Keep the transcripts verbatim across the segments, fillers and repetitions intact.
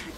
Please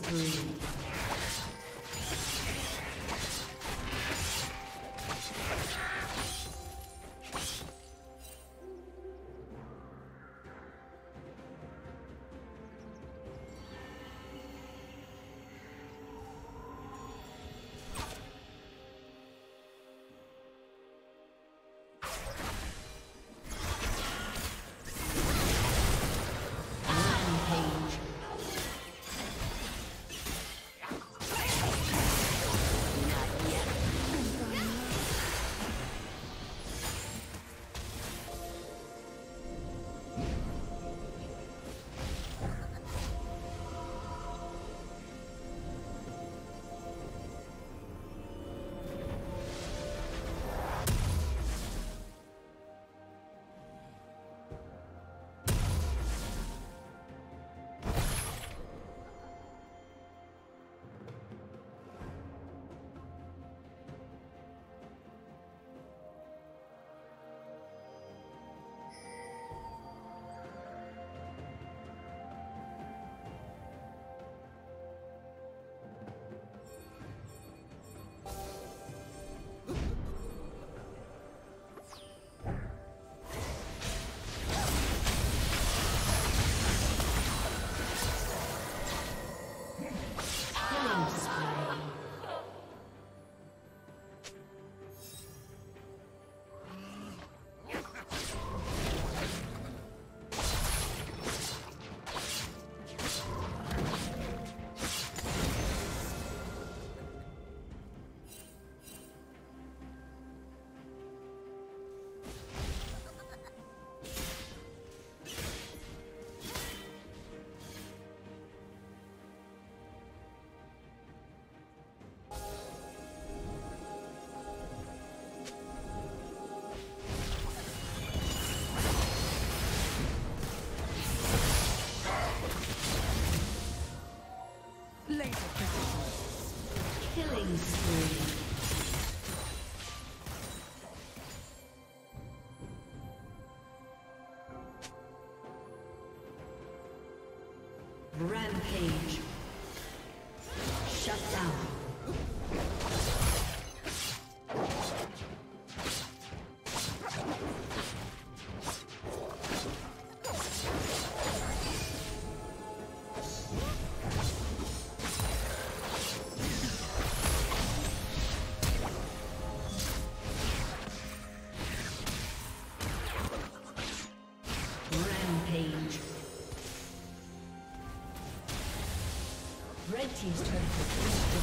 breathe. team's turn to destroy.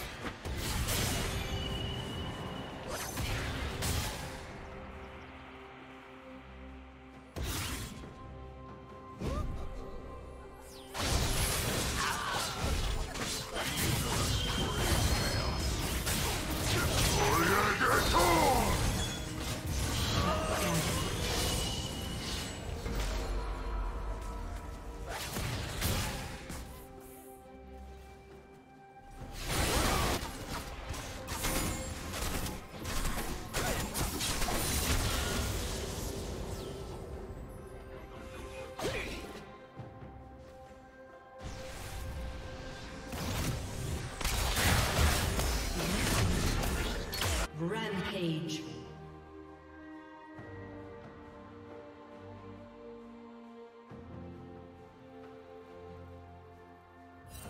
Rampage.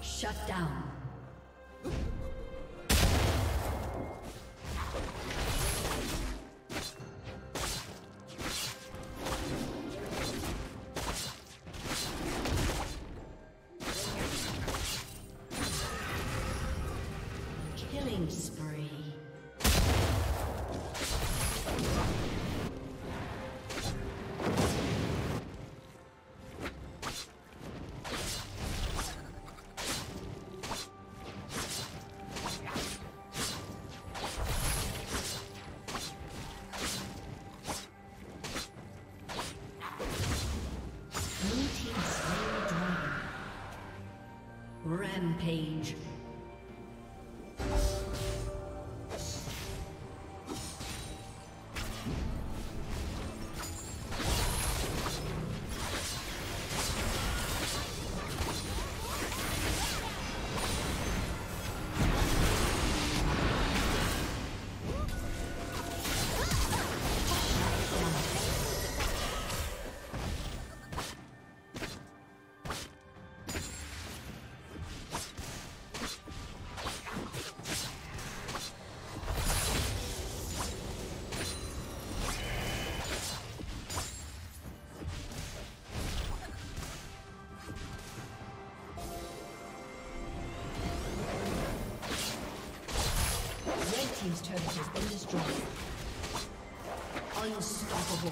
Shut down. Rampage. Team's turret has been destroyed. Unstoppable.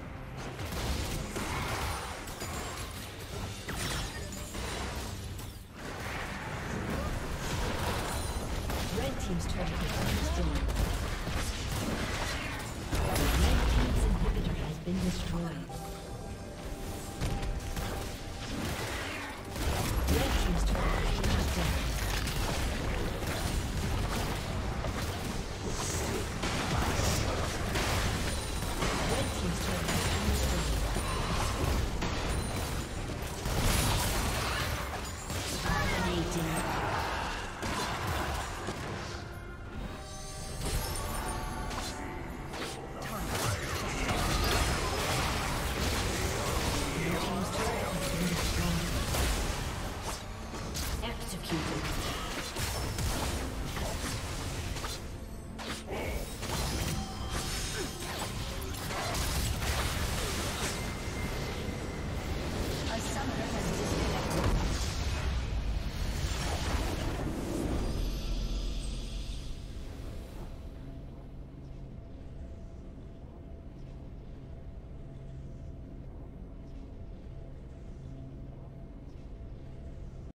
Team's turret has been destroyed. The Red Team's inhibitor has been destroyed.